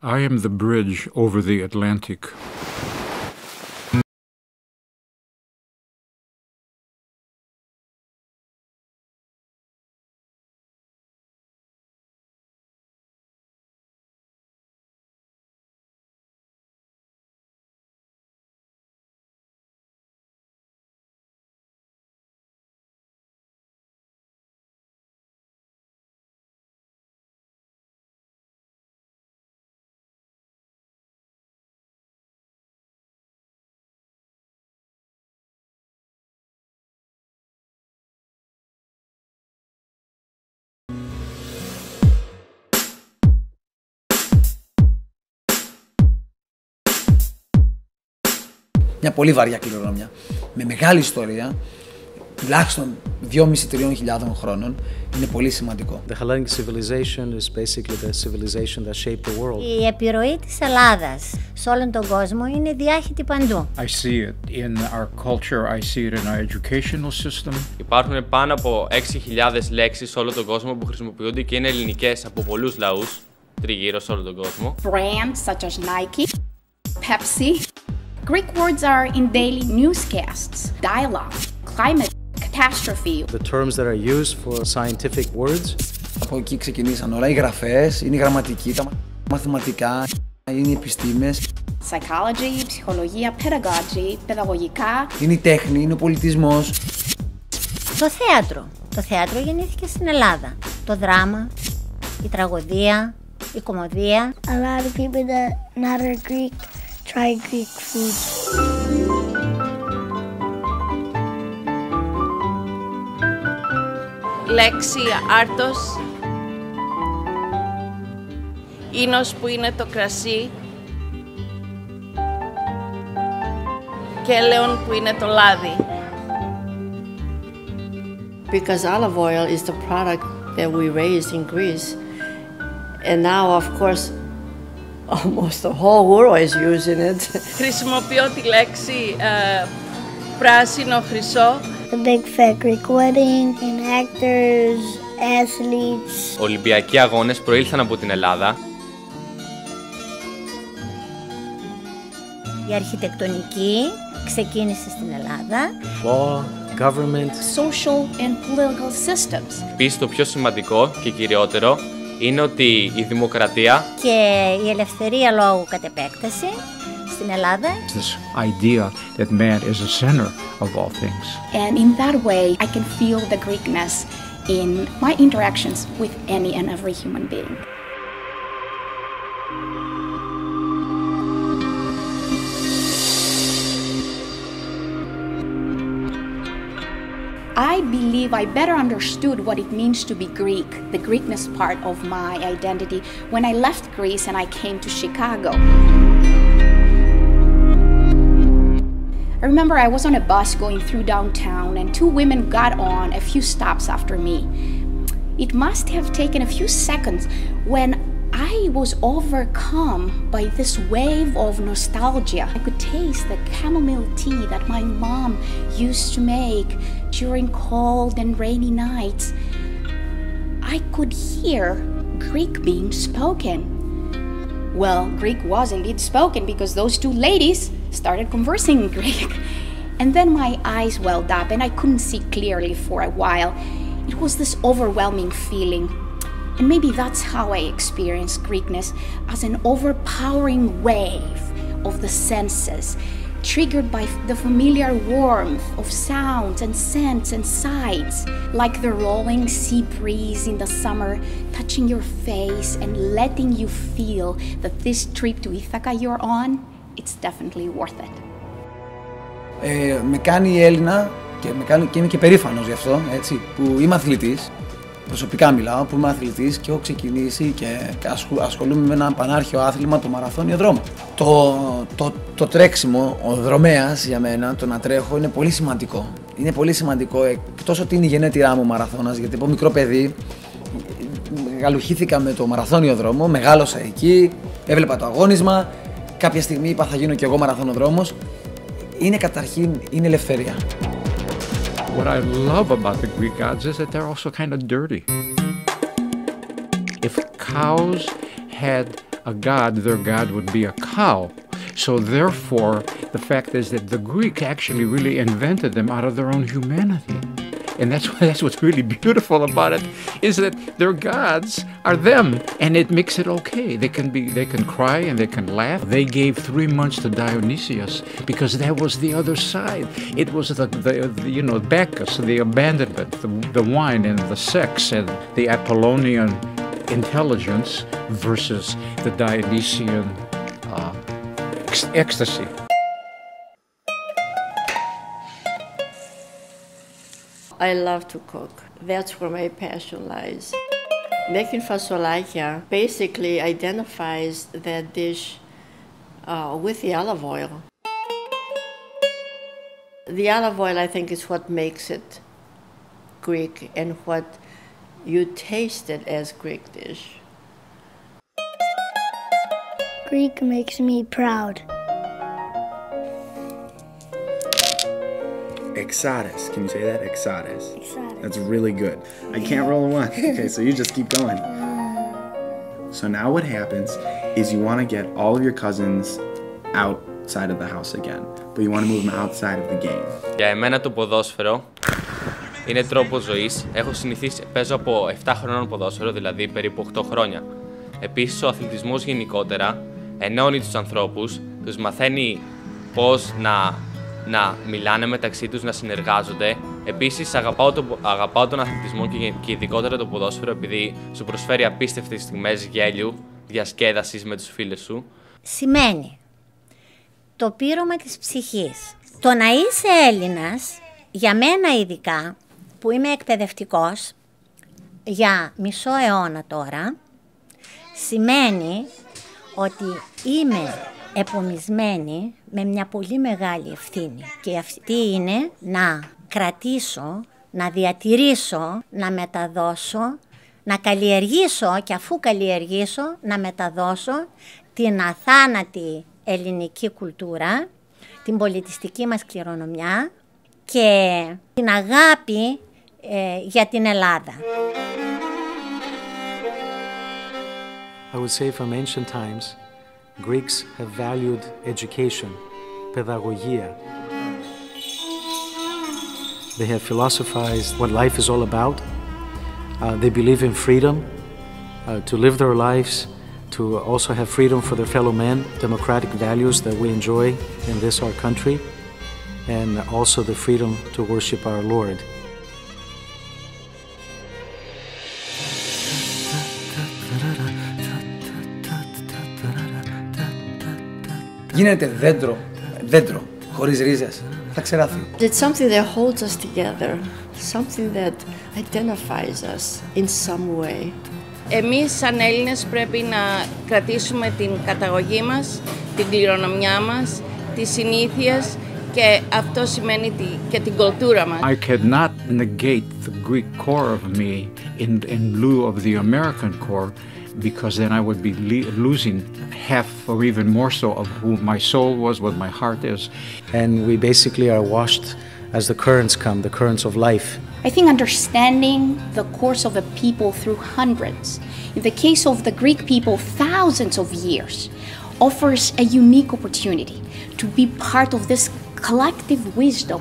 I am the bridge over the Atlantic. Μια πολύ βαριά κληρονομιά, με μεγάλη ιστορία, τουλάχιστον 2.500-3.000 χρόνων, είναι πολύ σημαντικό. The Hellenic civilization is basically the civilization that shaped the world. Η επιρροή της Ελλάδας σε όλον τον κόσμο είναι διάχυτη παντού. I see it in our culture, I see it in our educational system. Υπάρχουν πάνω από 6.000 λέξεις σε όλο τον κόσμο που χρησιμοποιούνται και είναι ελληνικές από πολλούς λαούς τριγύρω σε όλο τον κόσμο. Brands such as Nike, Pepsi. Greek words are in daily newscasts, dialogue, climate, catastrophe. The terms that are used for scientific words. Από εκεί ξεκινήσαν όλα οι γραφές, είναι η γραμματική, τα μαθηματικά, είναι οι επιστήμες. Psychology, ψυχολογία, pedagogy, παιδαγωγικά. Είναι η τέχνη, είναι ο πολιτισμός. Το θέατρο. Το θέατρο γεννήθηκε στην Ελλάδα. Το δράμα, η τραγωδία, η κομμωδία. A lot of people that not are Greek. Try Greek food. Λέξη άρτος, ίνος που είναι το κρασί και έλεον που είναι το λάδι. Because olive oil is the product that we raised in Greece, and now of course almost the whole world is using it. Χρησιμοποιώ τη λέξη πράσινο χρυσό. A big fat Greek wedding and actors, athletes. Ολυμπιακοί αγώνες προήλθαν από την Ελλάδα. Η αρχιτεκτονική ξεκίνησε στην Ελλάδα. Law, government, social and political systems. Επίσης το πιο σημαντικό και κυριότερο είναι ότι η δημοκρατία και η ελευθερία λόγου κατ' επέκταση στην Ελλάδα. This idea that man is the center of all things. And in that way I can feel the Greekness in my interactions with any and every human being. I believe I better understood what it means to be Greek, the Greekness part of my identity, when I left Greece and I came to Chicago. I remember I was on a bus going through downtown and two women got on a few stops after me. It must have taken a few seconds when I was overcome by this wave of nostalgia. I could taste the chamomile tea that my mom used to make during cold and rainy nights. I could hear Greek being spoken. Well, Greek was indeed spoken because those two ladies started conversing in Greek. And then my eyes welled up and I couldn't see clearly for a while. It was this overwhelming feeling. And maybe that's how I experience Greekness, as an overpowering wave of the senses, triggered by the familiar warmth of sounds and scents and sights, like the rolling sea breeze in the summer, touching your face and letting you feel that this trip to Ithaca you're on, it's definitely worth it. Με κάνει η Έλληνα και είμαι και περήφανος γι' αυτό, έτσι, που είμαι αθλητής. Προσωπικά μιλάω, που είμαι αθλητής και έχω ξεκινήσει και ασχολούμαι με ένα πανάρχαιο άθλημα, το μαραθώνιο δρόμο. Το τρέξιμο, ο δρομέας για μένα, το να τρέχω, είναι πολύ σημαντικό. Είναι πολύ σημαντικό, εκτός ότι είναι η γενέτειρά μου μαραθώνας, γιατί από μικρό παιδί γαλουχήθηκα με το μαραθώνιο δρόμο, μεγάλωσα εκεί, έβλεπα το αγώνισμα, κάποια στιγμή είπα θα γίνω κι εγώ μαραθώνοδρόμος. Είναι καταρχήν, είναι ελευθερία. What I love about the Greek gods is that they're also kind of dirty. If cows had a god, their god would be a cow. So therefore, the fact is that the Greeks actually really invented them out of their own humanity. And that's what's really beautiful about it, is that their gods are them, and it makes it okay. They can cry and they can laugh. They gave 3 months to Dionysius because that was the other side. It was the you know, Bacchus, the abandonment, the wine and the sex and the Apollonian intelligence versus the Dionysian ecstasy. I love to cook. That's where my passion lies. Making fasolakia basically identifies that dish with the olive oil. The olive oil, I think, is what makes it Greek and what you taste it as Greek dish. Greek makes me proud. Exotis. Can you say that? Exotis. Exotis. That's really good. I can't roll a one. Okay, so you just keep going. So now what happens is you want to get all of your cousins outside of the house again, but you want to move them outside of the game. Για εμένα το ποδόσφαιρο είναι τρόπος ζωής. Έχω συνηθίσει, παίζω από 7 χρονών ποδόσφαιρο, δηλαδή περίπου 8 χρόνια. Επίσης ο αθλητισμός γενικότερα ενώνει τους ανθρώπους, τους μαθαίνει πώς να μιλάνε μεταξύ τους, να συνεργάζονται. Επίσης, αγαπάω τον αθλητισμό και ειδικότερα το ποδόσφαιρο, επειδή σου προσφέρει απίστευτες στιγμές γέλιου, διασκέδασης με τους φίλους σου. Σημαίνει το πείρωμα της ψυχής. Το να είσαι Έλληνας, για μένα ειδικά, που είμαι εκπαιδευτικός για μισό αιώνα τώρα, σημαίνει ότι είμαι επομισμένη με μια πολύ μεγάλη ευθύνη, και αυτή είναι να κρατήσω, να διατηρήσω, να μεταδώσω, να καλλιεργήσω και αφού καλλιεργήσω να μεταδώσω την αθάνατη ελληνική κουλτούρα, την πολιτιστική μας κληρονομιά και την αγάπη για την Ελλάδα. I would say from ancient times, Greeks have valued education, pedagogia. They have philosophized what life is all about. They believe in freedom to live their lives, to also have freedom for their fellow men, democratic values that we enjoy in this, our country, and also the freedom to worship our Lord. Γίνεται δέντρο, δέντρο, χωρίς ρίζες, θα ξεράφει. It's something that holds us together, something that identifies us in some way. Εμείς σαν Έλληνες πρέπει να κρατήσουμε την καταγωγή μας, την κληρονομιά μας, τις συνήθειες και αυτό σημαίνει και την κουλτούρα μας. I cannot negate the Greek core of me in lieu of the American core, because then I would be losing half or even more so of who my soul was, what my heart is. And we basically are washed as the currents come, the currents of life. I think understanding the course of a people through hundreds, in the case of the Greek people, thousands of years, offers a unique opportunity to be part of this collective wisdom,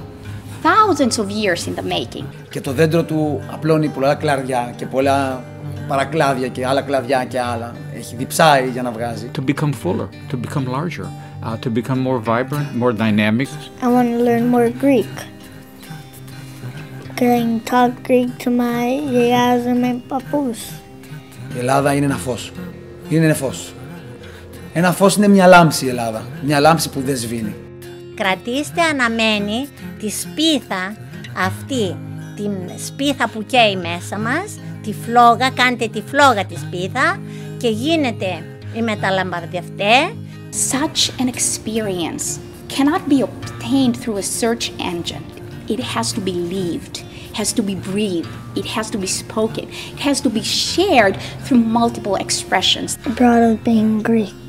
thousands of years in the making. Και το δέντρο του απλώνει πολλά κλαριά και πολλά παρακλάδια και άλλα κλαδιά και άλλα. Έχει διψάει για να βγάζει. To become fuller, to become larger, to become more vibrant, more dynamic. I want to learn more Greek. I can talk Greek to my γιαγιάς and my παππούς. Η Ελλάδα είναι ένα φως. Είναι ένα φως. Ένα φως είναι μια λάμψη η Ελλάδα. Μια λάμψη που δεν σβήνει. Κρατήστε αναμένη τη σπίθα αυτή, την σπίθα που καίει μέσα μας, τη φλόγα, κάντε τη φλόγα τη σπίθα και γίνετε οι μεταλαμπαδευτές. Such an experience cannot be obtained through a search engine. It has to be lived, has to be breathed, it has to be spoken, it has to be shared through multiple expressions. I'm proud of being Greek.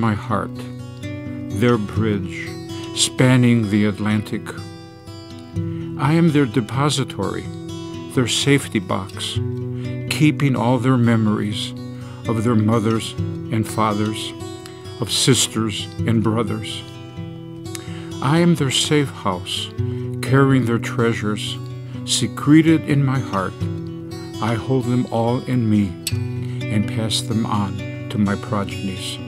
my heart, their bridge, spanning the Atlantic. I am their depository, their safety box, keeping all their memories of their mothers and fathers, of sisters and brothers. I am their safe house, carrying their treasures, secreted in my heart. I hold them all in me and pass them on to my progenies.